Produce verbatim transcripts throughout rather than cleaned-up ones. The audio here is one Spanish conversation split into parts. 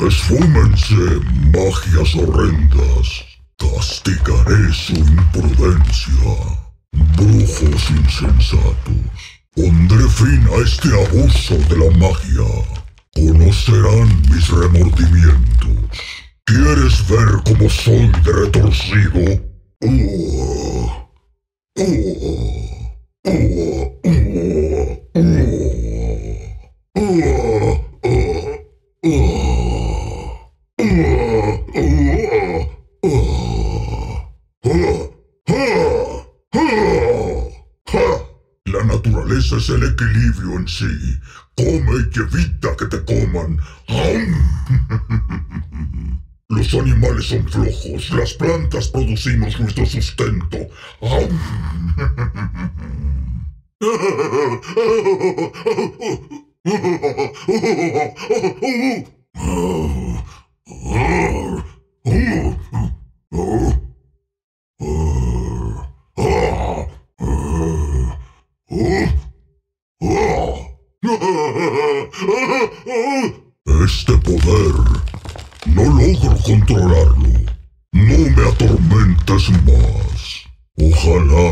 Esfúmense, magias horrendas. Castigaré su imprudencia. Brujos insensatos. Pondré fin a este abuso de la magia. Conocerán mis remordimientos. ¿Quieres ver cómo soy de retorcido? Uh, uh, uh, uh, uh, uh. La naturaleza es el equilibrio en sí. Come y evita que te coman. Los animales son flojos. Las plantas producimos nuestro sustento. Este poder no logro controlarlo. No me atormentes más. Ojalá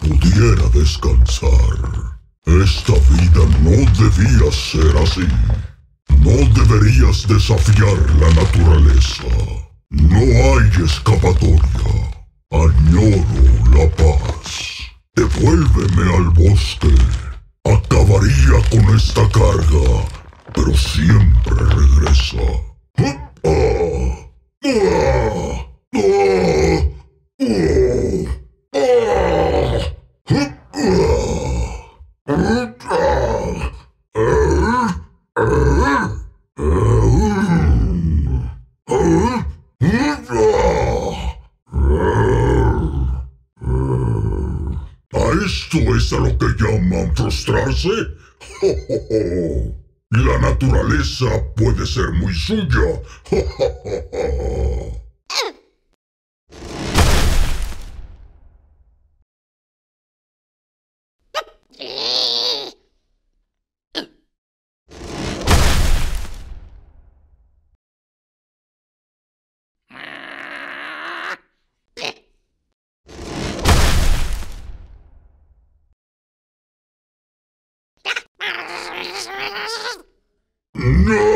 pudiera descansar. Esta vida no debía ser así. No deberías desafiar la naturaleza. No hay escapatoria. Añoro la paz. Devuélveme al bosque. Acabaría con esta carga, pero siempre regresa. ¿Esto es a lo que llaman frustrarse? ¡Jo, jo, jo! La naturaleza puede ser muy suya. ¡Jo, jo, jo, jo! No!